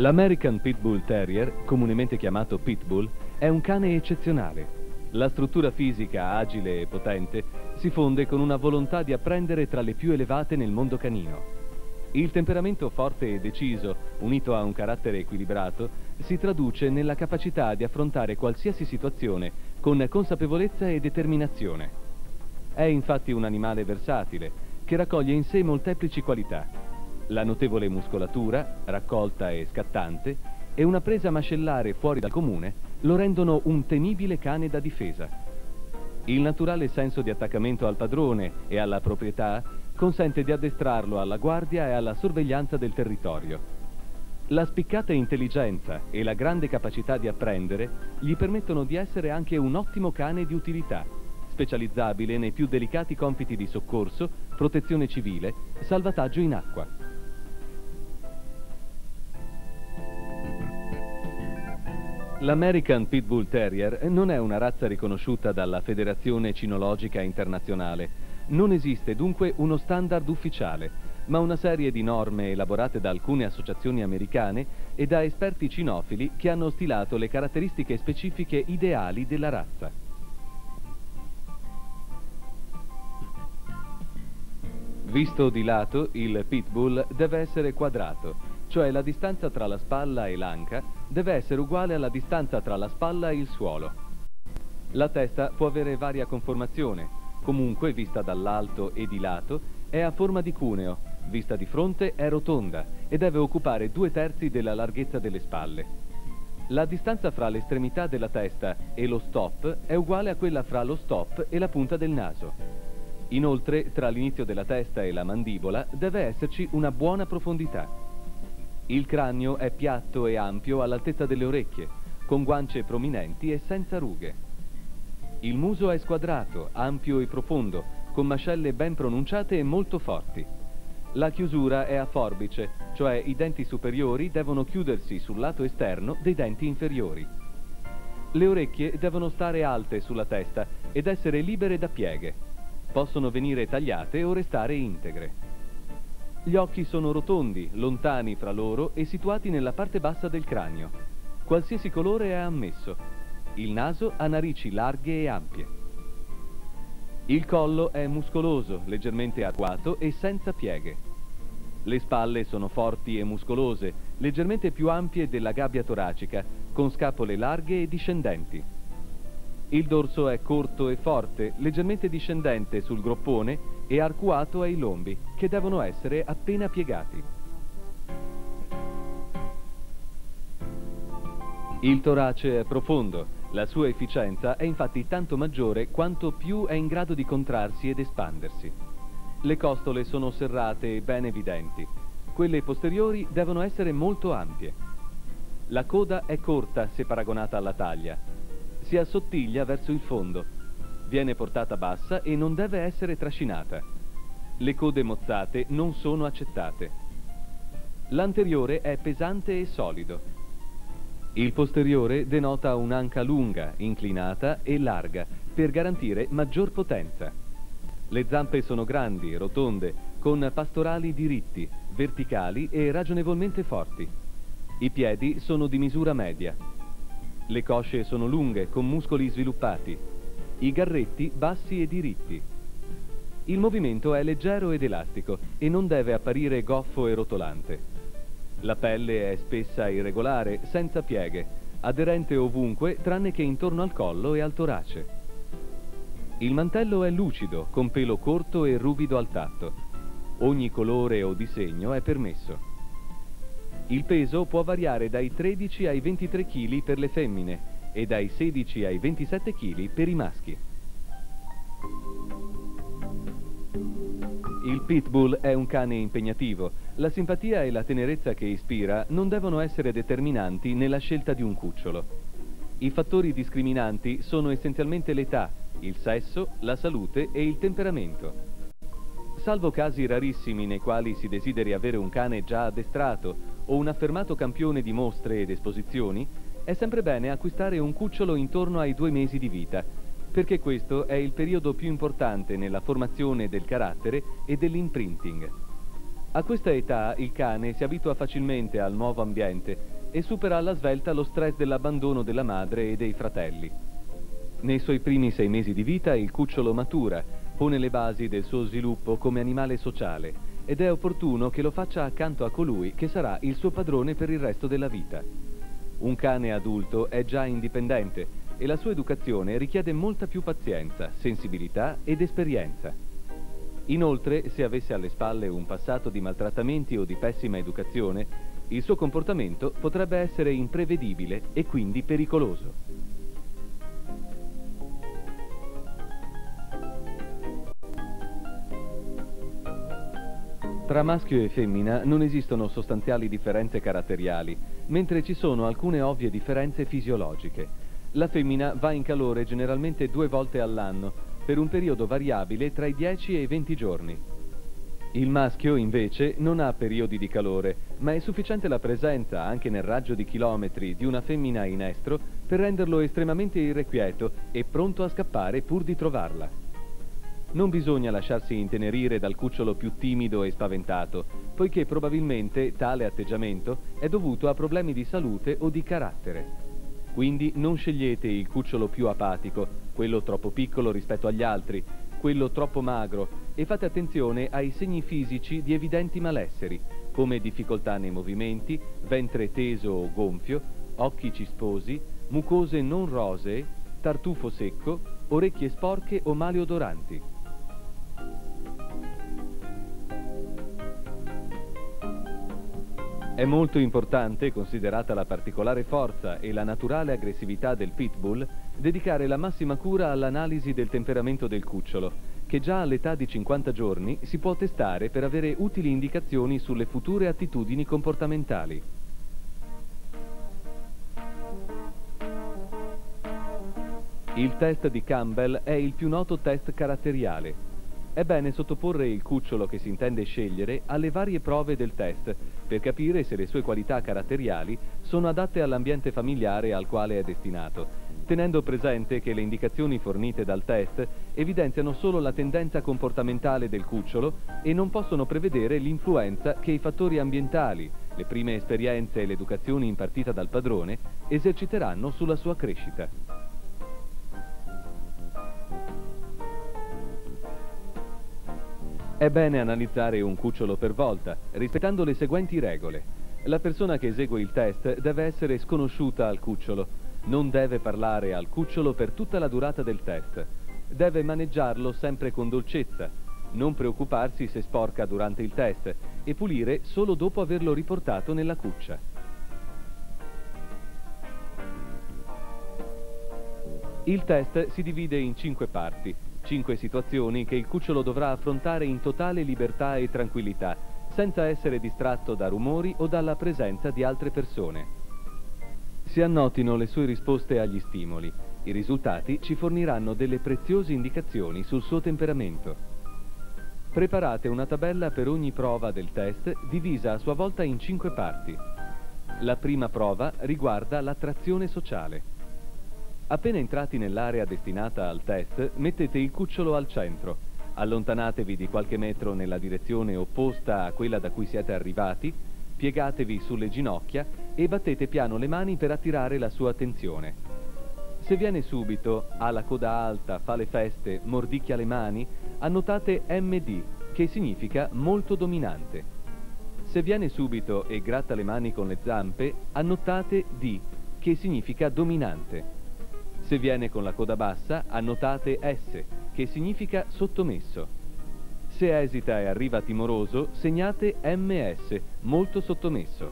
L'American Pitbull Terrier, comunemente chiamato Pitbull, è un cane eccezionale. La struttura fisica agile e potente si fonde con una volontà di apprendere tra le più elevate nel mondo canino. Il temperamento forte e deciso, unito a un carattere equilibrato, si traduce nella capacità di affrontare qualsiasi situazione con consapevolezza e determinazione. È infatti un animale versatile, che raccoglie in sé molteplici qualità. La notevole muscolatura, raccolta e scattante, e una presa mascellare fuori dal comune lo rendono un temibile cane da difesa. Il naturale senso di attaccamento al padrone e alla proprietà consente di addestrarlo alla guardia e alla sorveglianza del territorio. La spiccata intelligenza e la grande capacità di apprendere gli permettono di essere anche un ottimo cane di utilità, specializzabile nei più delicati compiti di soccorso, protezione civile, salvataggio in acqua. L'American Pitbull Terrier non è una razza riconosciuta dalla Federazione Cinologica Internazionale. Non esiste dunque uno standard ufficiale, ma una serie di norme elaborate da alcune associazioni americane e da esperti cinofili che hanno stilato le caratteristiche specifiche ideali della razza. Visto di lato, il Pitbull deve essere quadrato, cioè la distanza tra la spalla e l'anca deve essere uguale alla distanza tra la spalla e il suolo. La testa può avere varia conformazione, comunque vista dall'alto e di lato è a forma di cuneo, vista di fronte è rotonda e deve occupare 2/3 della larghezza delle spalle. La distanza fra l'estremità della testa e lo stop è uguale a quella fra lo stop e la punta del naso. Inoltre, tra l'inizio della testa e la mandibola deve esserci una buona profondità. Il cranio è piatto e ampio all'altezza delle orecchie, con guance prominenti e senza rughe. Il muso è squadrato, ampio e profondo, con mascelle ben pronunciate e molto forti. La chiusura è a forbice, cioè i denti superiori devono chiudersi sul lato esterno dei denti inferiori. Le orecchie devono stare alte sulla testa ed essere libere da pieghe. Possono venire tagliate o restare integre. Gli occhi sono rotondi, lontani fra loro e situati nella parte bassa del cranio. Qualsiasi colore è ammesso. Il naso ha narici larghe e ampie. Il collo è muscoloso, leggermente arcuato e senza pieghe. Le spalle sono forti e muscolose, leggermente più ampie della gabbia toracica, con scapole larghe e discendenti. Il dorso è corto e forte, leggermente discendente sul groppone e arcuato ai lombi, che devono essere appena piegati. Il torace è profondo, la sua efficienza è infatti tanto maggiore quanto più è in grado di contrarsi ed espandersi. Le costole sono serrate e ben evidenti, quelle posteriori devono essere molto ampie. La coda è corta se paragonata alla taglia, si assottiglia verso il fondo. Viene portata bassa e non deve essere trascinata. Le code mozzate non sono accettate. L'anteriore è pesante e solido. Il posteriore denota un'anca lunga, inclinata e larga per garantire maggior potenza. Le zampe sono grandi, rotonde, con pastorali diritti, verticali e ragionevolmente forti. I piedi sono di misura media. Le cosce sono lunghe, con muscoli sviluppati. I garretti bassi e diritti. Il movimento è leggero ed elastico e non deve apparire goffo e rotolante. La pelle è spessa e irregolare, senza pieghe, aderente ovunque tranne che intorno al collo e al torace. Il mantello è lucido, con pelo corto e ruvido al tatto. Ogni colore o disegno è permesso. Il peso può variare dai 13 ai 23 kg per le femmine e dai 16 ai 27 kg per i maschi. Il pitbull è un cane impegnativo. La simpatia e la tenerezza che ispira non devono essere determinanti nella scelta di un cucciolo. I fattori discriminanti sono essenzialmente l'età, il sesso, la salute e il temperamento. Salvo casi rarissimi nei quali si desideri avere un cane già addestrato o un affermato campione di mostre ed esposizioni, è sempre bene acquistare un cucciolo intorno ai 2 mesi di vita, perché questo è il periodo più importante nella formazione del carattere e dell'imprinting. A questa età il cane si abitua facilmente al nuovo ambiente e supera alla svelta lo stress dell'abbandono della madre e dei fratelli. Nei suoi primi 6 mesi di vita il cucciolo matura, pone le basi del suo sviluppo come animale sociale ed è opportuno che lo faccia accanto a colui che sarà il suo padrone per il resto della vita. Un cane adulto è già indipendente e la sua educazione richiede molta più pazienza, sensibilità ed esperienza. Inoltre, se avesse alle spalle un passato di maltrattamenti o di pessima educazione, il suo comportamento potrebbe essere imprevedibile e quindi pericoloso. Tra maschio e femmina non esistono sostanziali differenze caratteriali, mentre ci sono alcune ovvie differenze fisiologiche. La femmina va in calore generalmente 2 volte all'anno, per un periodo variabile tra i 10 e i 20 giorni. Il maschio, invece, non ha periodi di calore, ma è sufficiente la presenza, anche nel raggio di chilometri, di una femmina in estro per renderlo estremamente irrequieto e pronto a scappare pur di trovarla. Non bisogna lasciarsi intenerire dal cucciolo più timido e spaventato, poiché probabilmente tale atteggiamento è dovuto a problemi di salute o di carattere. Quindi non scegliete il cucciolo più apatico, quello troppo piccolo rispetto agli altri, quello troppo magro, e fate attenzione ai segni fisici di evidenti malesseri, come difficoltà nei movimenti, ventre teso o gonfio, occhi cisposi, mucose non rosee, tartufo secco, orecchie sporche o maleodoranti. È molto importante, considerata la particolare forza e la naturale aggressività del pitbull, dedicare la massima cura all'analisi del temperamento del cucciolo, che già all'età di 50 giorni si può testare per avere utili indicazioni sulle future attitudini comportamentali. Il test di Campbell è il più noto test caratteriale. È bene sottoporre il cucciolo che si intende scegliere alle varie prove del test per capire se le sue qualità caratteriali sono adatte all'ambiente familiare al quale è destinato, tenendo presente che le indicazioni fornite dal test evidenziano solo la tendenza comportamentale del cucciolo e non possono prevedere l'influenza che i fattori ambientali, le prime esperienze e l'educazione impartita dal padrone eserciteranno sulla sua crescita. È bene analizzare un cucciolo per volta, rispettando le seguenti regole. La persona che esegue il test deve essere sconosciuta al cucciolo. Non deve parlare al cucciolo per tutta la durata del test. Deve maneggiarlo sempre con dolcezza. Non preoccuparsi se sporca durante il test e pulire solo dopo averlo riportato nella cuccia. Il test si divide in 5 parti. 5 situazioni che il cucciolo dovrà affrontare in totale libertà e tranquillità, senza essere distratto da rumori o dalla presenza di altre persone. Si annotino le sue risposte agli stimoli. I risultati ci forniranno delle preziose indicazioni sul suo temperamento. Preparate una tabella per ogni prova del test, divisa a sua volta in 5 parti. La prima prova riguarda l'attrazione sociale. Appena entrati nell'area destinata al test, mettete il cucciolo al centro, Allontanatevi di qualche metro nella direzione opposta a quella da cui siete arrivati, piegatevi sulle ginocchia e battete piano le mani per attirare la sua attenzione. Se viene subito, ha la coda alta, fa le feste, mordicchia le mani, annotate MD, che significa molto dominante. Se viene subito e gratta le mani con le zampe, annotate D, che significa dominante. Se viene con la coda bassa, annotate S, che significa sottomesso. Se esita e arriva timoroso, segnate MS, molto sottomesso.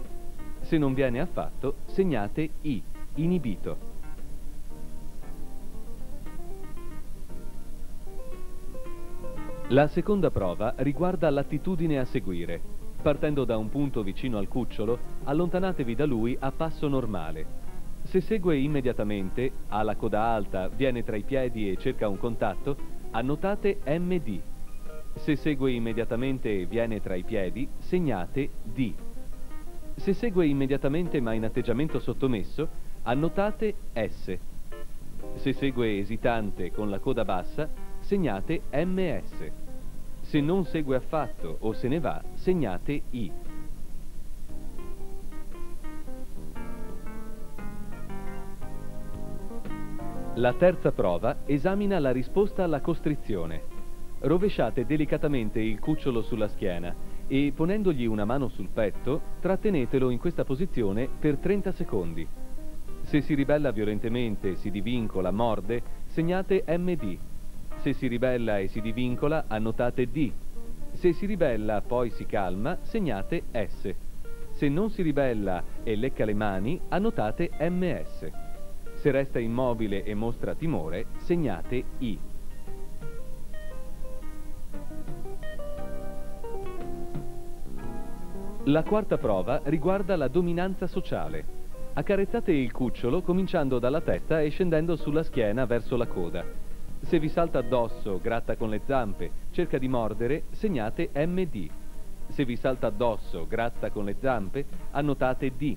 Se non viene affatto, segnate I, inibito. La seconda prova riguarda l'attitudine a seguire. Partendo da un punto vicino al cucciolo, allontanatevi da lui a passo normale. Se segue immediatamente, ha la coda alta, viene tra i piedi e cerca un contatto, annotate MD. Se segue immediatamente e viene tra i piedi, segnate D. Se segue immediatamente ma in atteggiamento sottomesso, annotate S. Se segue esitante con la coda bassa, segnate MS. Se non segue affatto o se ne va, segnate I. La terza prova esamina la risposta alla costrizione. Rovesciate delicatamente il cucciolo sulla schiena e, ponendogli una mano sul petto, trattenetelo in questa posizione per 30 secondi. Se si ribella violentemente, si divincola, morde, segnate MD. Se si ribella e si divincola, annotate D. Se si ribella, poi si calma, segnate S. Se non si ribella e lecca le mani, annotate MS. Se resta immobile e mostra timore, segnate I. La quarta prova riguarda la dominanza sociale. Accarezzate il cucciolo cominciando dalla testa e scendendo sulla schiena verso la coda. Se vi salta addosso, gratta con le zampe, cerca di mordere, segnate MD. Se vi salta addosso, gratta con le zampe, annotate D.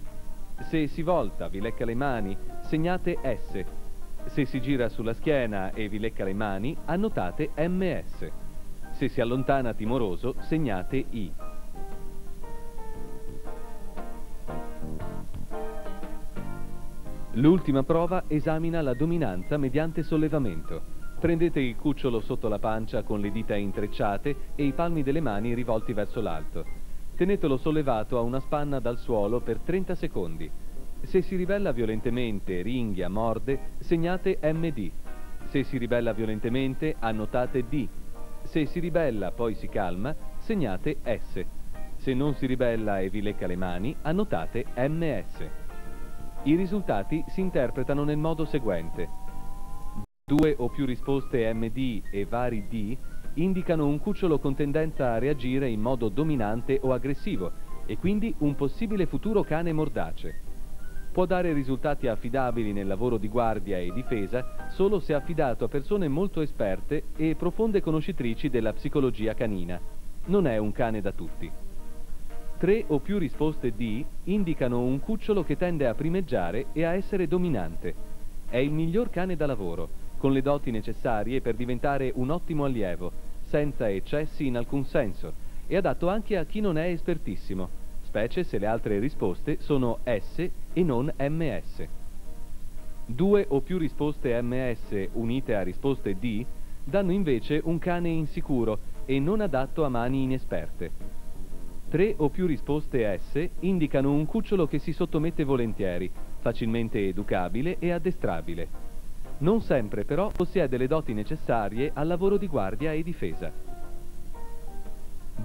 Se si volta, vi lecca le mani, segnate S. Se si gira sulla schiena e vi lecca le mani, annotate MS. Se si allontana timoroso, segnate I. L'ultima prova esamina la dominanza mediante sollevamento. Prendete il cucciolo sotto la pancia con le dita intrecciate e i palmi delle mani rivolti verso l'alto. Tenetelo sollevato a una spanna dal suolo per 30 secondi. Se si ribella violentemente, ringhia, morde, segnate MD. Se si ribella violentemente, annotate D. Se si ribella, poi si calma, segnate S. Se non si ribella e vi lecca le mani, annotate MS. I risultati si interpretano nel modo seguente. 2 o più risposte MD e vari D indicano un cucciolo con tendenza a reagire in modo dominante o aggressivo e quindi un possibile futuro cane mordace. Può dare risultati affidabili nel lavoro di guardia e difesa solo se affidato a persone molto esperte e profonde conoscitrici della psicologia canina. Non è un cane da tutti. 3 o più risposte D indicano un cucciolo che tende a primeggiare e a essere dominante. È il miglior cane da lavoro, con le doti necessarie per diventare un ottimo allievo, senza eccessi in alcun senso, e adatto anche a chi non è espertissimo, specie se le altre risposte sono S e non MS. 2 o più risposte MS unite a risposte D danno invece un cane insicuro e non adatto a mani inesperte. 3 o più risposte S indicano un cucciolo che si sottomette volentieri, facilmente educabile e addestrabile. Non sempre però possiede le doti necessarie al lavoro di guardia e difesa.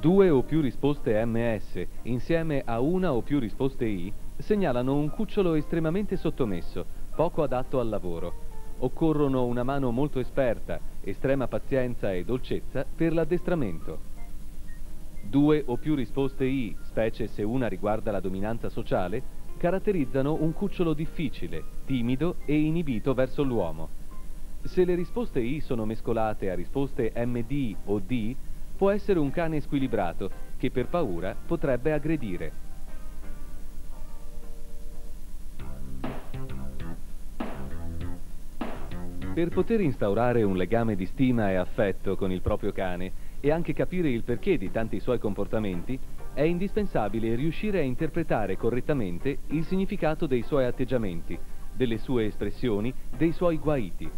2 o più risposte MS insieme a 1 o più risposte I segnalano un cucciolo estremamente sottomesso, poco adatto al lavoro. Occorrono una mano molto esperta, estrema pazienza e dolcezza per l'addestramento. 2 o più risposte I, specie se una riguarda la dominanza sociale, caratterizzano un cucciolo difficile, timido e inibito verso l'uomo. Se le risposte I sono mescolate a risposte MD o D, può essere un cane squilibrato che per paura potrebbe aggredire. Per poter instaurare un legame di stima e affetto con il proprio cane e anche capire il perché di tanti suoi comportamenti, è indispensabile riuscire a interpretare correttamente il significato dei suoi atteggiamenti, delle sue espressioni, dei suoi guaiti.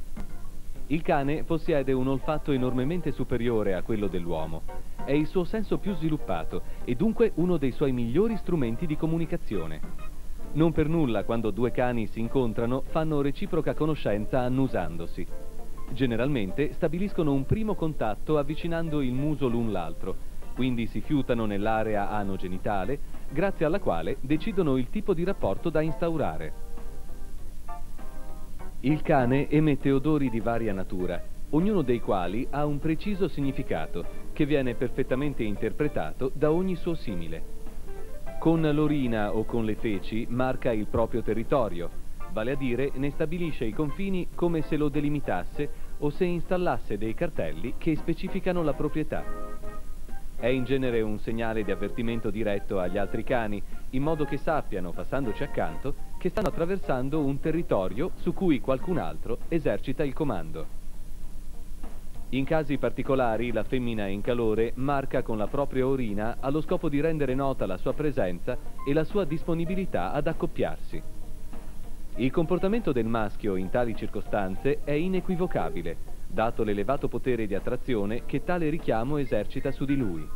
Il cane possiede un olfatto enormemente superiore a quello dell'uomo. È il suo senso più sviluppato e dunque uno dei suoi migliori strumenti di comunicazione. Non per nulla, quando due cani si incontrano, fanno reciproca conoscenza annusandosi. Generalmente stabiliscono un primo contatto avvicinando il muso l'un l'altro, quindi si fiutano nell'area anogenitale, grazie alla quale decidono il tipo di rapporto da instaurare. Il cane emette odori di varia natura, ognuno dei quali ha un preciso significato, che viene perfettamente interpretato da ogni suo simile. Con l'orina o con le feci marca il proprio territorio, vale a dire ne stabilisce i confini come se lo delimitasse o se installasse dei cartelli che specificano la proprietà. È in genere un segnale di avvertimento diretto agli altri cani, in modo che sappiano, passandoci accanto, che stanno attraversando un territorio su cui qualcun altro esercita il comando. In casi particolari, la femmina in calore marca con la propria orina allo scopo di rendere nota la sua presenza e la sua disponibilità ad accoppiarsi. Il comportamento del maschio in tali circostanze è inequivocabile, dato l'elevato potere di attrazione che tale richiamo esercita su di lui.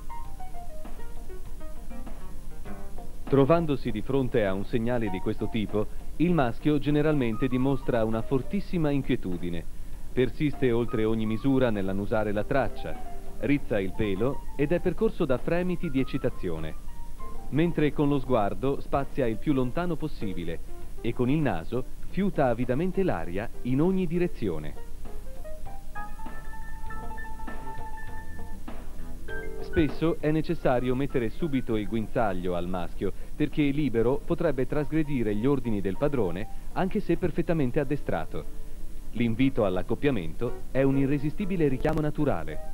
Trovandosi di fronte a un segnale di questo tipo, il maschio generalmente dimostra una fortissima inquietudine, persiste oltre ogni misura nell'annusare la traccia, rizza il pelo ed è percorso da fremiti di eccitazione, mentre con lo sguardo spazia il più lontano possibile e con il naso fiuta avidamente l'aria in ogni direzione. Spesso è necessario mettere subito il guinzaglio al maschio, perché libero potrebbe trasgredire gli ordini del padrone, anche se perfettamente addestrato. L'invito all'accoppiamento è un irresistibile richiamo naturale.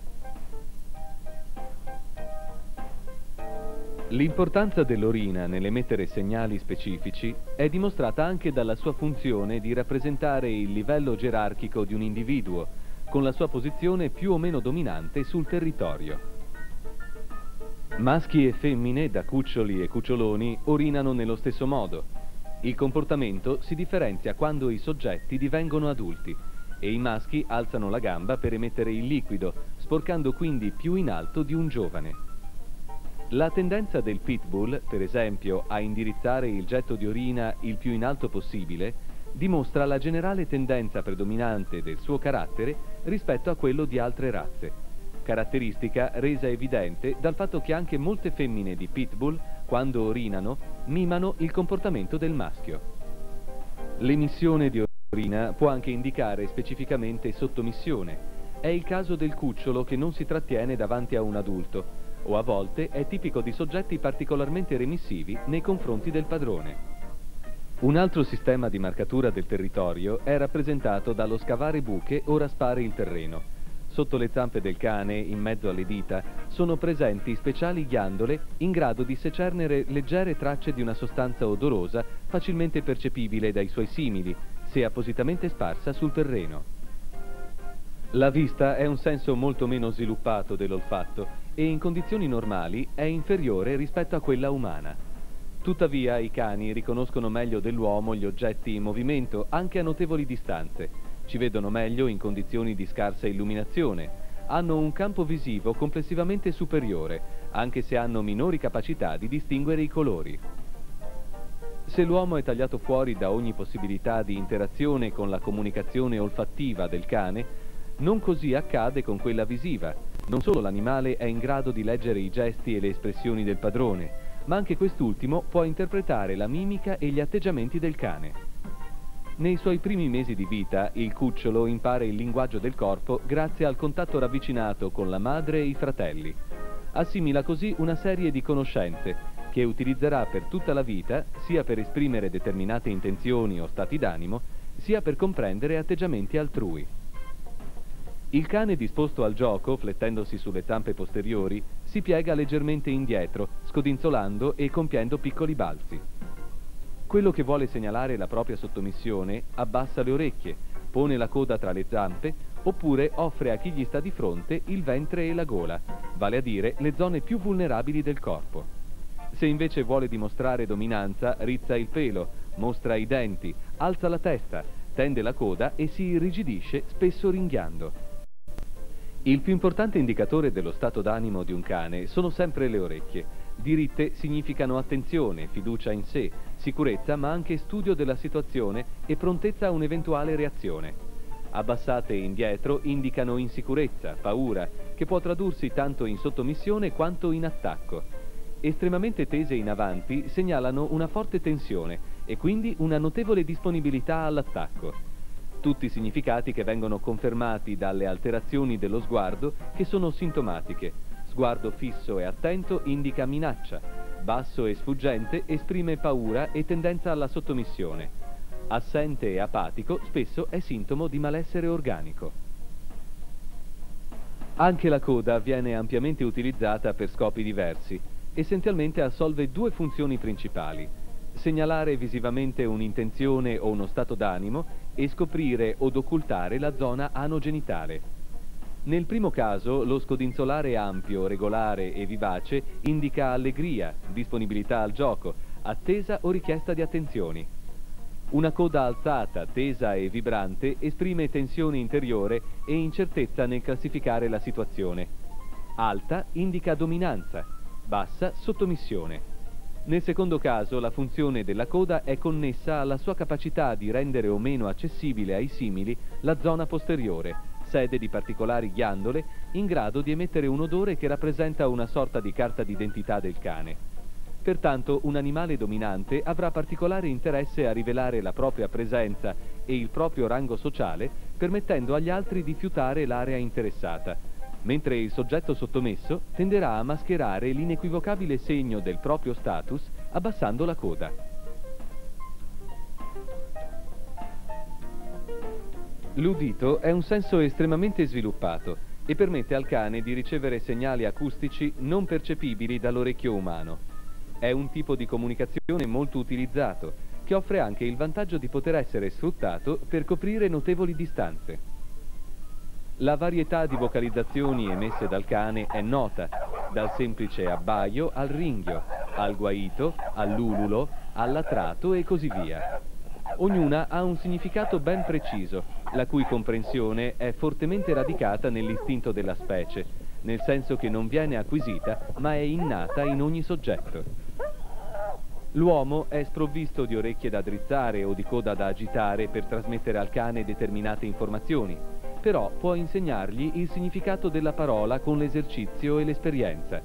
L'importanza dell'orina nell'emettere segnali specifici è dimostrata anche dalla sua funzione di rappresentare il livello gerarchico di un individuo, con la sua posizione più o meno dominante sul territorio. Maschi e femmine, da cuccioli e cuccioloni, orinano nello stesso modo. Il comportamento si differenzia quando i soggetti divengono adulti e i maschi alzano la gamba per emettere il liquido, sporcando quindi più in alto di un giovane. La tendenza del pitbull, per esempio, a indirizzare il getto di orina il più in alto possibile, dimostra la generale tendenza predominante del suo carattere rispetto a quello di altre razze. Caratteristica resa evidente dal fatto che anche molte femmine di pitbull, quando orinano, mimano il comportamento del maschio. L'emissione di orina può anche indicare specificamente sottomissione. È il caso del cucciolo che non si trattiene davanti a un adulto, o a volte è tipico di soggetti particolarmente remissivi nei confronti del padrone. Un altro sistema di marcatura del territorio è rappresentato dallo scavare buche o raspare il terreno. Sotto le zampe del cane, in mezzo alle dita, sono presenti speciali ghiandole in grado di secernere leggere tracce di una sostanza odorosa facilmente percepibile dai suoi simili, se appositamente sparsa sul terreno. La vista è un senso molto meno sviluppato dell'olfatto e in condizioni normali è inferiore rispetto a quella umana. Tuttavia i cani riconoscono meglio dell'uomo gli oggetti in movimento anche a notevoli distanze. Ci vedono meglio in condizioni di scarsa illuminazione, hanno un campo visivo complessivamente superiore, anche se hanno minori capacità di distinguere i colori. Se l'uomo è tagliato fuori da ogni possibilità di interazione con la comunicazione olfattiva del cane, non così accade con quella visiva. Non solo l'animale è in grado di leggere i gesti e le espressioni del padrone, ma anche quest'ultimo può interpretare la mimica e gli atteggiamenti del cane. Nei suoi primi mesi di vita, il cucciolo impara il linguaggio del corpo grazie al contatto ravvicinato con la madre e i fratelli. Assimila così una serie di conoscenze che utilizzerà per tutta la vita, sia per esprimere determinate intenzioni o stati d'animo, sia per comprendere atteggiamenti altrui. Il cane disposto al gioco, flettendosi sulle zampe posteriori, si piega leggermente indietro, scodinzolando e compiendo piccoli balzi. Quello che vuole segnalare la propria sottomissione abbassa le orecchie, pone la coda tra le zampe oppure offre a chi gli sta di fronte il ventre e la gola, vale a dire le zone più vulnerabili del corpo. Se invece vuole dimostrare dominanza, rizza il pelo, mostra i denti, alza la testa, tende la coda e si irrigidisce, spesso ringhiando. Il più importante indicatore dello stato d'animo di un cane sono sempre le orecchie. Diritte significano attenzione, fiducia in sé, sicurezza ma anche studio della situazione e prontezza a un'eventuale reazione. Abbassate indietro indicano insicurezza, paura, che può tradursi tanto in sottomissione quanto in attacco. Estremamente tese in avanti segnalano una forte tensione e quindi una notevole disponibilità all'attacco. Tutti significati che vengono confermati dalle alterazioni dello sguardo che sono sintomatiche. Sguardo fisso e attento indica minaccia, basso e sfuggente esprime paura e tendenza alla sottomissione, assente e apatico spesso è sintomo di malessere organico. Anche la coda viene ampiamente utilizzata per scopi diversi, essenzialmente assolve due funzioni principali: segnalare visivamente un'intenzione o uno stato d'animo e scoprire od occultare la zona anogenitale. Nel primo caso, lo scodinzolare ampio, regolare e vivace indica allegria, disponibilità al gioco, attesa o richiesta di attenzioni. Una coda alzata, tesa e vibrante esprime tensione interiore e incertezza nel classificare la situazione. Alta indica dominanza, bassa sottomissione. Nel secondo caso, la funzione della coda è connessa alla sua capacità di rendere o meno accessibile ai simili la zona posteriore, sede di particolari ghiandole in grado di emettere un odore che rappresenta una sorta di carta d'identità del cane. Pertanto un animale dominante avrà particolare interesse a rivelare la propria presenza e il proprio rango sociale, permettendo agli altri di fiutare l'area interessata, mentre il soggetto sottomesso tenderà a mascherare l'inequivocabile segno del proprio status abbassando la coda. L'udito è un senso estremamente sviluppato e permette al cane di ricevere segnali acustici non percepibili dall'orecchio umano. È un tipo di comunicazione molto utilizzato, che offre anche il vantaggio di poter essere sfruttato per coprire notevoli distanze. La varietà di vocalizzazioni emesse dal cane è nota, dal semplice abbaio al ringhio, al guaito, all'ululo, al latrato e così via. Ognuna ha un significato ben preciso, la cui comprensione è fortemente radicata nell'istinto della specie, nel senso che non viene acquisita, ma è innata in ogni soggetto. L'uomo è sprovvisto di orecchie da drizzare o di coda da agitare per trasmettere al cane determinate informazioni, però può insegnargli il significato della parola con l'esercizio e l'esperienza,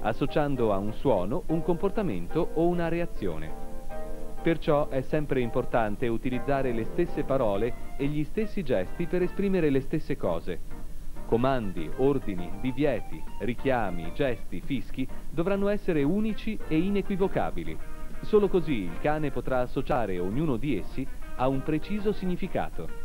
associando a un suono un comportamento o una reazione. Perciò è sempre importante utilizzare le stesse parole e gli stessi gesti per esprimere le stesse cose. Comandi, ordini, divieti, richiami, gesti, fischi dovranno essere unici e inequivocabili. Solo così il cane potrà associare ognuno di essi a un preciso significato.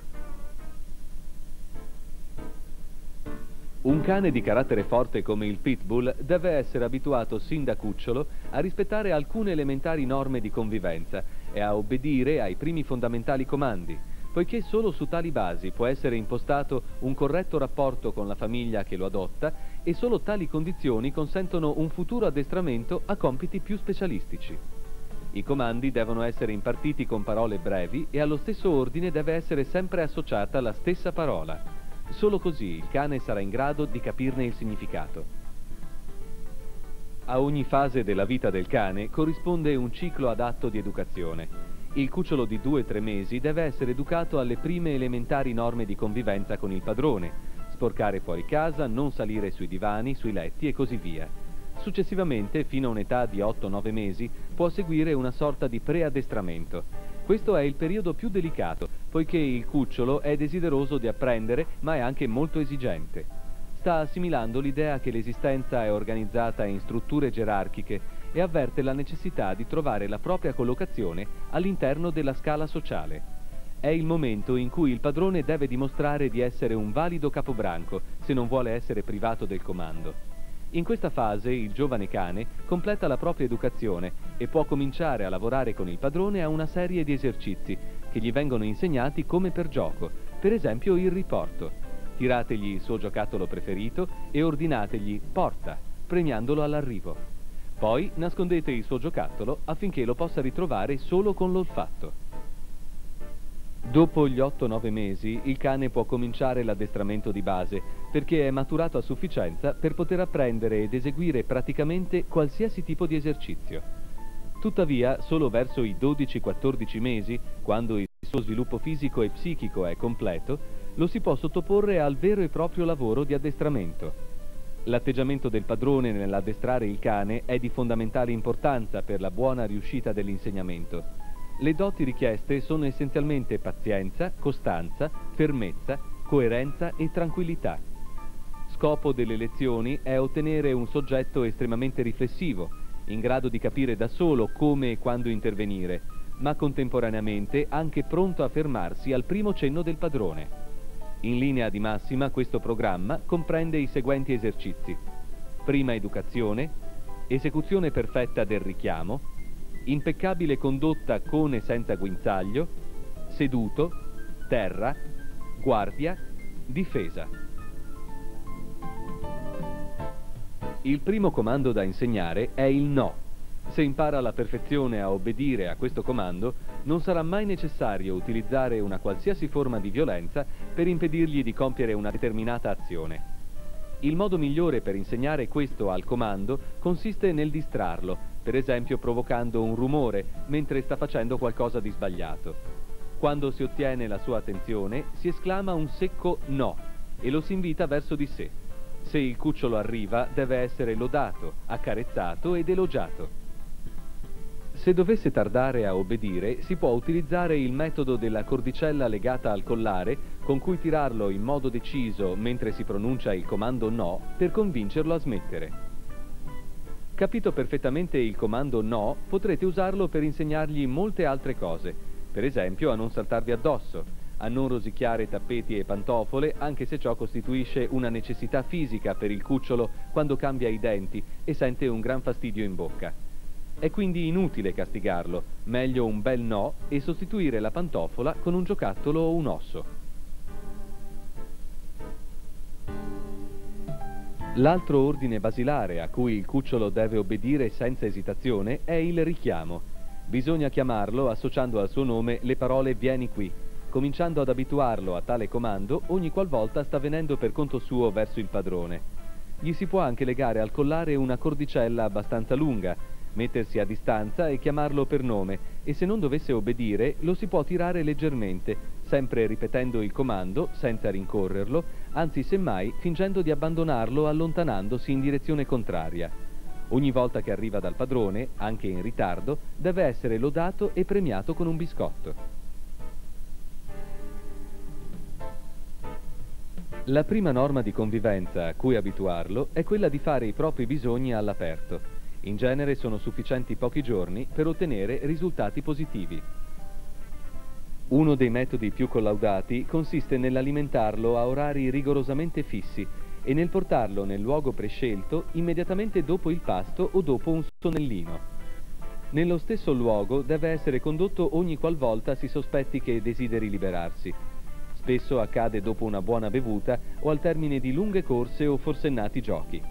Un cane di carattere forte come il pitbull deve essere abituato sin da cucciolo a rispettare alcune elementari norme di convivenza e a obbedire ai primi fondamentali comandi, poiché solo su tali basi può essere impostato un corretto rapporto con la famiglia che lo adotta e solo tali condizioni consentono un futuro addestramento a compiti più specialistici. I comandi devono essere impartiti con parole brevi e allo stesso ordine deve essere sempre associata la stessa parola. Solo così il cane sarà in grado di capirne il significato. A ogni fase della vita del cane corrisponde un ciclo adatto di educazione. Il cucciolo di 2-3 mesi deve essere educato alle prime elementari norme di convivenza con il padrone, sporcare fuori casa, non salire sui divani, sui letti e così via. Successivamente, fino a un'età di 8-9 mesi, può seguire una sorta di preaddestramento. Questo è il periodo più delicato, poiché il cucciolo è desideroso di apprendere, ma è anche molto esigente. Sta assimilando l'idea che l'esistenza è organizzata in strutture gerarchiche e avverte la necessità di trovare la propria collocazione all'interno della scala sociale. È il momento in cui il padrone deve dimostrare di essere un valido capobranco, se non vuole essere privato del comando. In questa fase il giovane cane completa la propria educazione e può cominciare a lavorare con il padrone a una serie di esercizi che gli vengono insegnati come per gioco, per esempio il riporto. Tirategli il suo giocattolo preferito e ordinategli porta, premiandolo all'arrivo. Poi nascondete il suo giocattolo affinché lo possa ritrovare solo con l'olfatto. Dopo gli 8-9 mesi il cane può cominciare l'addestramento di base perché è maturato a sufficienza per poter apprendere ed eseguire praticamente qualsiasi tipo di esercizio. Tuttavia, solo verso i 12-14 mesi, quando il suo sviluppo fisico e psichico è completo, lo si può sottoporre al vero e proprio lavoro di addestramento. L'atteggiamento del padrone nell'addestrare il cane è di fondamentale importanza per la buona riuscita dell'insegnamento. Le doti richieste sono essenzialmente pazienza, costanza, fermezza, coerenza e tranquillità. Scopo delle lezioni è ottenere un soggetto estremamente riflessivo, in grado di capire da solo come e quando intervenire, ma contemporaneamente anche pronto a fermarsi al primo cenno del padrone. In linea di massima questo programma comprende i seguenti esercizi: prima educazione, esecuzione perfetta del richiamo, impeccabile condotta con e senza guinzaglio, seduto, terra, guardia, difesa. Il primo comando da insegnare è il no. Se impara alla perfezione a obbedire a questo comando, non sarà mai necessario utilizzare una qualsiasi forma di violenza per impedirgli di compiere una determinata azione. Il modo migliore per insegnare questo al comando consiste nel distrarlo, per esempio provocando un rumore mentre sta facendo qualcosa di sbagliato. Quando si ottiene la sua attenzione, si esclama un secco no e lo si invita verso di sé. Se il cucciolo arriva, deve essere lodato, accarezzato ed elogiato. Se dovesse tardare a obbedire, si può utilizzare il metodo della cordicella legata al collare, con cui tirarlo in modo deciso mentre si pronuncia il comando no per convincerlo a smettere. Capito perfettamente il comando no, potrete usarlo per insegnargli molte altre cose, per esempio a non saltarvi addosso, a non rosicchiare tappeti e pantofole, anche se ciò costituisce una necessità fisica per il cucciolo quando cambia i denti e sente un gran fastidio in bocca. È quindi inutile castigarlo, meglio un bel no e sostituire la pantofola con un giocattolo o un osso. L'altro ordine basilare a cui il cucciolo deve obbedire senza esitazione è il richiamo. Bisogna chiamarlo associando al suo nome le parole "vieni qui", cominciando ad abituarlo a tale comando ogni qualvolta sta venendo per conto suo verso il padrone. Gli si può anche legare al collare una cordicella abbastanza lunga, mettersi a distanza e chiamarlo per nome, e se non dovesse obbedire lo si può tirare leggermente, sempre ripetendo il comando senza rincorrerlo, anzi semmai fingendo di abbandonarlo allontanandosi in direzione contraria. Ogni volta che arriva dal padrone, anche in ritardo, deve essere lodato e premiato con un biscotto. La prima norma di convivenza a cui abituarlo è quella di fare i propri bisogni all'aperto. In genere sono sufficienti pochi giorni per ottenere risultati positivi. Uno dei metodi più collaudati consiste nell'alimentarlo a orari rigorosamente fissi e nel portarlo nel luogo prescelto immediatamente dopo il pasto o dopo un sonnellino. Nello stesso luogo deve essere condotto ogni qualvolta si sospetti che desideri liberarsi. Spesso accade dopo una buona bevuta o al termine di lunghe corse o forsennati giochi.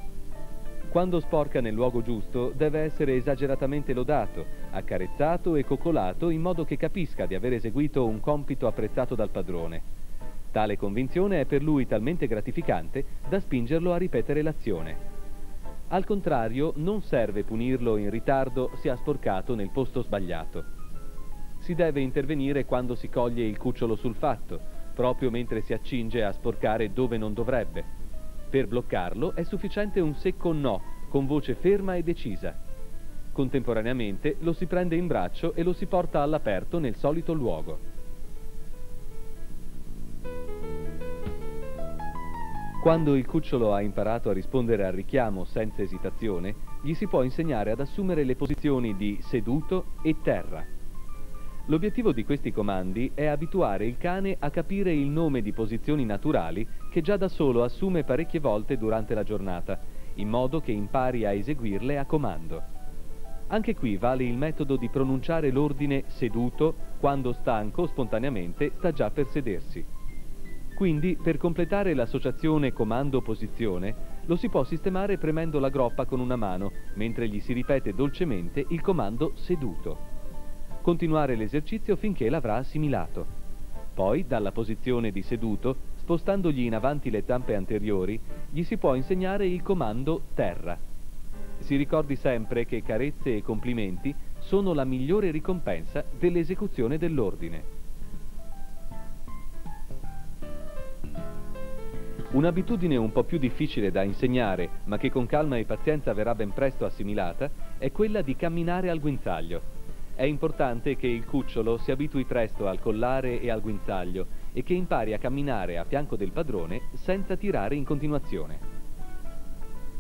Quando sporca nel luogo giusto, deve essere esageratamente lodato, accarezzato e coccolato in modo che capisca di aver eseguito un compito apprezzato dal padrone. Tale convinzione è per lui talmente gratificante da spingerlo a ripetere l'azione. Al contrario, non serve punirlo in ritardo se ha sporcato nel posto sbagliato. Si deve intervenire quando si coglie il cucciolo sul fatto, proprio mentre si accinge a sporcare dove non dovrebbe. Per bloccarlo è sufficiente un secco no, con voce ferma e decisa. Contemporaneamente lo si prende in braccio e lo si porta all'aperto nel solito luogo. Quando il cucciolo ha imparato a rispondere al richiamo senza esitazione, gli si può insegnare ad assumere le posizioni di seduto e terra. L'obiettivo di questi comandi è abituare il cane a capire il nome di posizioni naturali che già da solo assume parecchie volte durante la giornata, in modo che impari a eseguirle a comando. Anche qui vale il metodo di pronunciare l'ordine seduto quando stanco spontaneamente sta già per sedersi. Quindi, per completare l'associazione comando-posizione, lo si può sistemare premendo la groppa con una mano, mentre gli si ripete dolcemente il comando seduto. Continuare l'esercizio finché l'avrà assimilato. Poi, dalla posizione di seduto, spostandogli in avanti le zampe anteriori, gli si può insegnare il comando terra. Si ricordi sempre che carezze e complimenti sono la migliore ricompensa dell'esecuzione dell'ordine. Un'abitudine un po' più difficile da insegnare, ma che con calma e pazienza verrà ben presto assimilata, è quella di camminare al guinzaglio. È importante che il cucciolo si abitui presto al collare e al guinzaglio e che impari a camminare a fianco del padrone senza tirare in continuazione.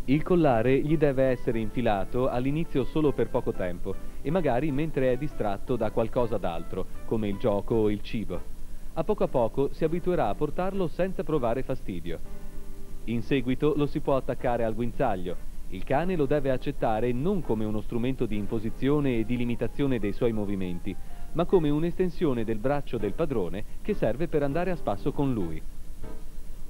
Il collare gli deve essere infilato all'inizio solo per poco tempo e magari mentre è distratto da qualcosa d'altro, come il gioco o il cibo. A poco si abituerà a portarlo senza provare fastidio. In seguito lo si può attaccare al guinzaglio. Il cane lo deve accettare non come uno strumento di imposizione e di limitazione dei suoi movimenti, ma come un'estensione del braccio del padrone che serve per andare a spasso con lui.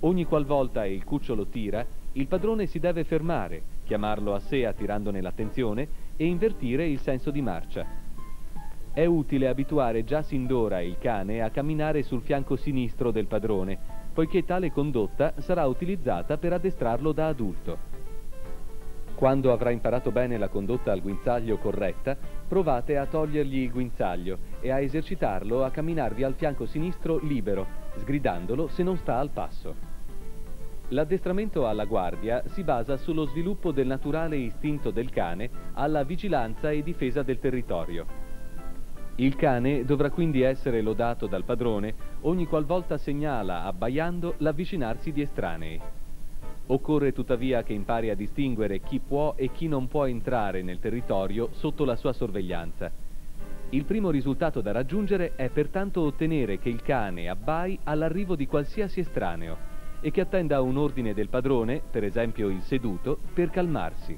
Ogni qualvolta il cucciolo tira, il padrone si deve fermare, chiamarlo a sé attirandone l'attenzione e invertire il senso di marcia. È utile abituare già sin d'ora il cane a camminare sul fianco sinistro del padrone, poiché tale condotta sarà utilizzata per addestrarlo da adulto. Quando avrà imparato bene la condotta al guinzaglio corretta, provate a togliergli il guinzaglio e a esercitarlo a camminarvi al fianco sinistro libero, sgridandolo se non sta al passo. L'addestramento alla guardia si basa sullo sviluppo del naturale istinto del cane alla vigilanza e difesa del territorio. Il cane dovrà quindi essere lodato dal padrone ogni qualvolta segnala, abbaiando, l'avvicinarsi di estranei. Occorre tuttavia che impari a distinguere chi può e chi non può entrare nel territorio sotto la sua sorveglianza. Il primo risultato da raggiungere è pertanto ottenere che il cane abbai all'arrivo di qualsiasi estraneo e che attenda a un ordine del padrone, per esempio il seduto, per calmarsi.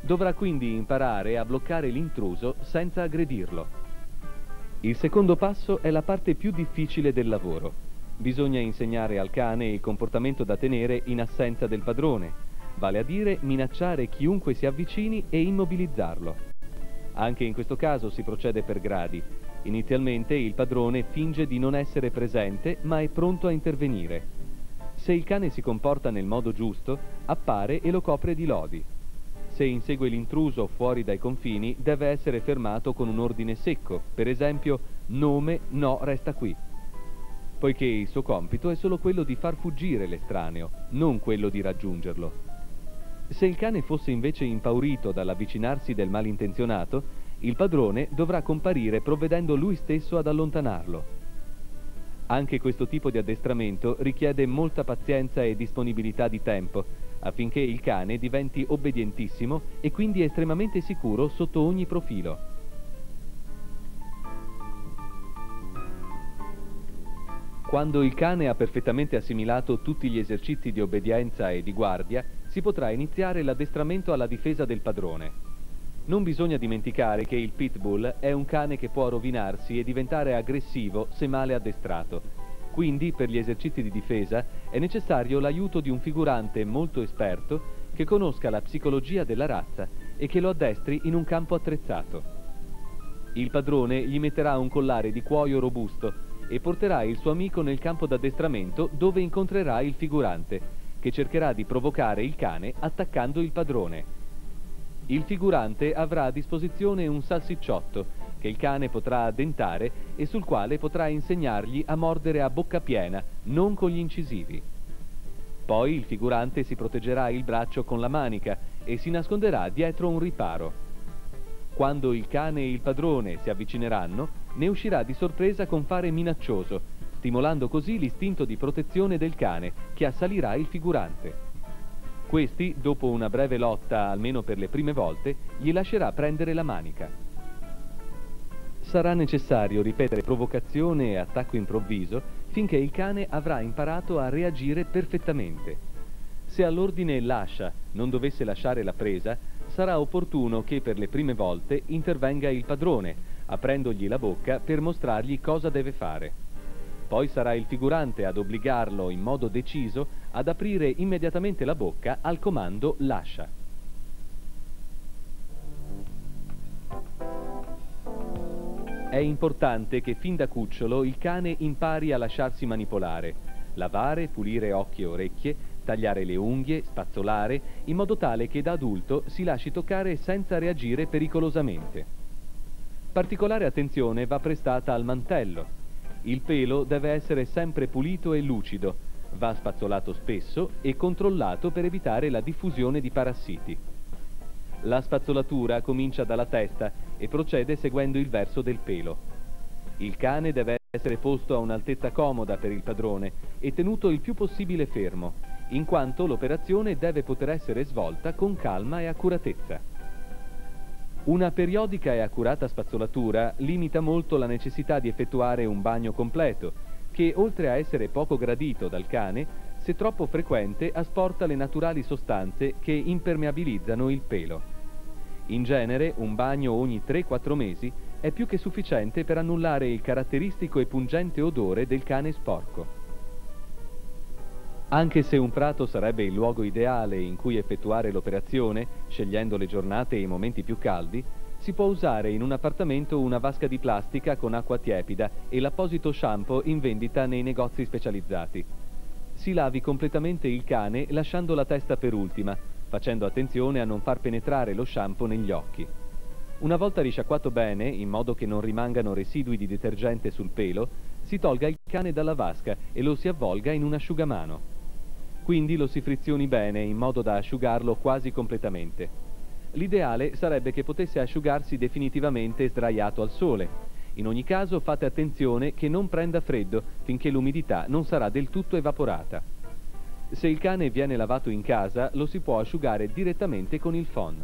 Dovrà quindi imparare a bloccare l'intruso senza aggredirlo. Il secondo passo è la parte più difficile del lavoro. Bisogna insegnare al cane il comportamento da tenere in assenza del padrone, vale a dire minacciare chiunque si avvicini e immobilizzarlo. Anche in questo caso si procede per gradi. Inizialmente il padrone finge di non essere presente, ma è pronto a intervenire. Se il cane si comporta nel modo giusto, appare e lo copre di lodi. Se insegue l'intruso fuori dai confini, deve essere fermato con un ordine secco, per esempio nome, no, resta qui. Poiché il suo compito è solo quello di far fuggire l'estraneo, non quello di raggiungerlo. Se il cane fosse invece impaurito dall'avvicinarsi del malintenzionato, il padrone dovrà comparire provvedendo lui stesso ad allontanarlo. Anche questo tipo di addestramento richiede molta pazienza e disponibilità di tempo, affinché il cane diventi obbedientissimo e quindi estremamente sicuro sotto ogni profilo. Quando il cane ha perfettamente assimilato tutti gli esercizi di obbedienza e di guardia, si potrà iniziare l'addestramento alla difesa del padrone. Non bisogna dimenticare che il pitbull è un cane che può rovinarsi e diventare aggressivo se male addestrato. Quindi, per gli esercizi di difesa, è necessario l'aiuto di un figurante molto esperto che conosca la psicologia della razza e che lo addestri in un campo attrezzato. Il padrone gli metterà un collare di cuoio robusto e porterà il suo amico nel campo d'addestramento dove incontrerà il figurante, che cercherà di provocare il cane attaccando il padrone. Il figurante avrà a disposizione un salsicciotto che il cane potrà addentare e sul quale potrà insegnargli a mordere a bocca piena, non con gli incisivi. Poi il figurante si proteggerà il braccio con la manica e si nasconderà dietro un riparo. Quando il cane e il padrone si avvicineranno, ne uscirà di sorpresa con fare minaccioso, stimolando così l'istinto di protezione del cane, che assalirà il figurante. Questi, dopo una breve lotta, almeno per le prime volte, gli lascerà prendere la manica. Sarà necessario ripetere provocazione e attacco improvviso finché il cane avrà imparato a reagire perfettamente. Se all'ordine lascia non dovesse lasciare la presa, sarà opportuno che per le prime volte intervenga il padrone, aprendogli la bocca per mostrargli cosa deve fare. Poi sarà il figurante ad obbligarlo in modo deciso ad aprire immediatamente la bocca al comando "lascia". È importante che fin da cucciolo il cane impari a lasciarsi manipolare, lavare, pulire occhi e orecchie, tagliare le unghie, spazzolare, in modo tale che da adulto si lasci toccare senza reagire pericolosamente. Particolare attenzione va prestata al mantello. Il pelo deve essere sempre pulito e lucido, va spazzolato spesso e controllato per evitare la diffusione di parassiti. La spazzolatura comincia dalla testa e procede seguendo il verso del pelo. Il cane deve essere posto a un'altezza comoda per il padrone e tenuto il più possibile fermo, in quanto l'operazione deve poter essere svolta con calma e accuratezza. Una periodica e accurata spazzolatura limita molto la necessità di effettuare un bagno completo, che oltre a essere poco gradito dal cane, se troppo frequente asporta le naturali sostanze che impermeabilizzano il pelo. In genere, un bagno ogni 3-4 mesi è più che sufficiente per annullare il caratteristico e pungente odore del cane sporco. Anche se un prato sarebbe il luogo ideale in cui effettuare l'operazione, scegliendo le giornate e i momenti più caldi, si può usare in un appartamento una vasca di plastica con acqua tiepida e l'apposito shampoo in vendita nei negozi specializzati. Si lavi completamente il cane lasciando la testa per ultima, facendo attenzione a non far penetrare lo shampoo negli occhi. Una volta risciacquato bene, in modo che non rimangano residui di detergente sul pelo, si tolga il cane dalla vasca e lo si avvolga in un asciugamano. Quindi lo si frizioni bene in modo da asciugarlo quasi completamente. L'ideale sarebbe che potesse asciugarsi definitivamente sdraiato al sole. In ogni caso fate attenzione che non prenda freddo finché l'umidità non sarà del tutto evaporata. Se il cane viene lavato in casa lo si può asciugare direttamente con il phon.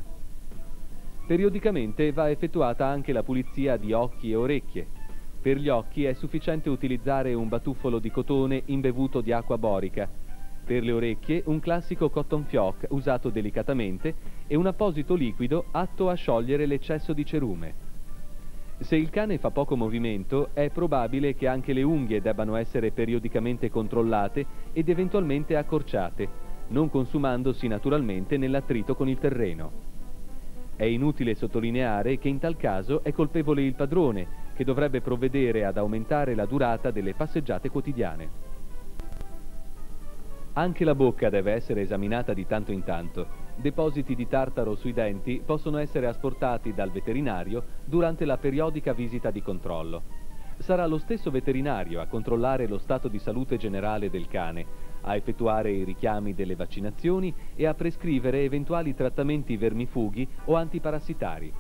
Periodicamente va effettuata anche la pulizia di occhi e orecchie. Per gli occhi è sufficiente utilizzare un batuffolo di cotone imbevuto di acqua borica. Per le orecchie un classico cotton fioc usato delicatamente e un apposito liquido atto a sciogliere l'eccesso di cerume. Se il cane fa poco movimento è probabile che anche le unghie debbano essere periodicamente controllate ed eventualmente accorciate, non consumandosi naturalmente nell'attrito con il terreno. È inutile sottolineare che in tal caso è colpevole il padrone, che dovrebbe provvedere ad aumentare la durata delle passeggiate quotidiane. Anche la bocca deve essere esaminata di tanto in tanto. Depositi di tartaro sui denti possono essere asportati dal veterinario durante la periodica visita di controllo. Sarà lo stesso veterinario a controllare lo stato di salute generale del cane, a effettuare i richiami delle vaccinazioni e a prescrivere eventuali trattamenti vermifughi o antiparassitari.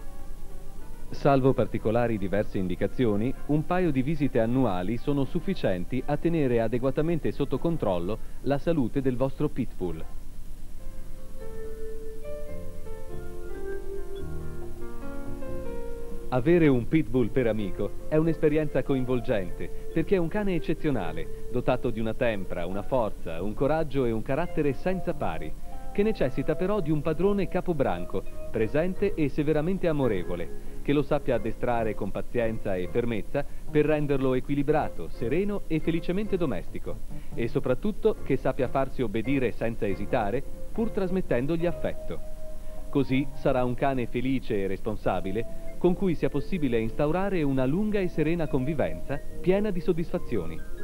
Salvo particolari diverse indicazioni, un paio di visite annuali sono sufficienti a tenere adeguatamente sotto controllo la salute del vostro pitbull. Avere un pitbull per amico è un'esperienza coinvolgente perché è un cane eccezionale, dotato di una tempra, una forza, un coraggio e un carattere senza pari, che necessita però di un padrone capobranco, presente e severamente amorevole, che lo sappia addestrare con pazienza e fermezza per renderlo equilibrato, sereno e felicemente domestico, e soprattutto che sappia farsi obbedire senza esitare pur trasmettendogli affetto. Così sarà un cane felice e responsabile con cui sia possibile instaurare una lunga e serena convivenza piena di soddisfazioni.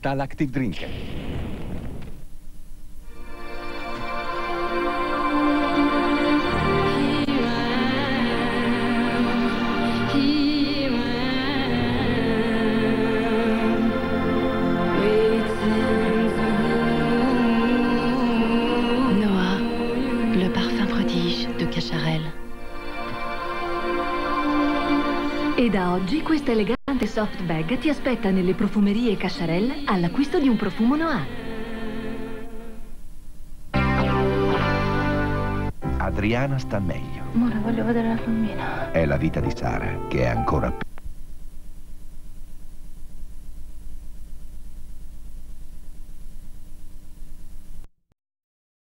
Dall'Active Drink. Noah, le parfum prodige de Cacharel. E da oggi questa elegante soft bag ti aspetta nelle profumerie Cacharel all'acquisto di un profumo Noah. Adriana sta meglio. Ora voglio vedere la bambina. È la vita di Sara che è ancora più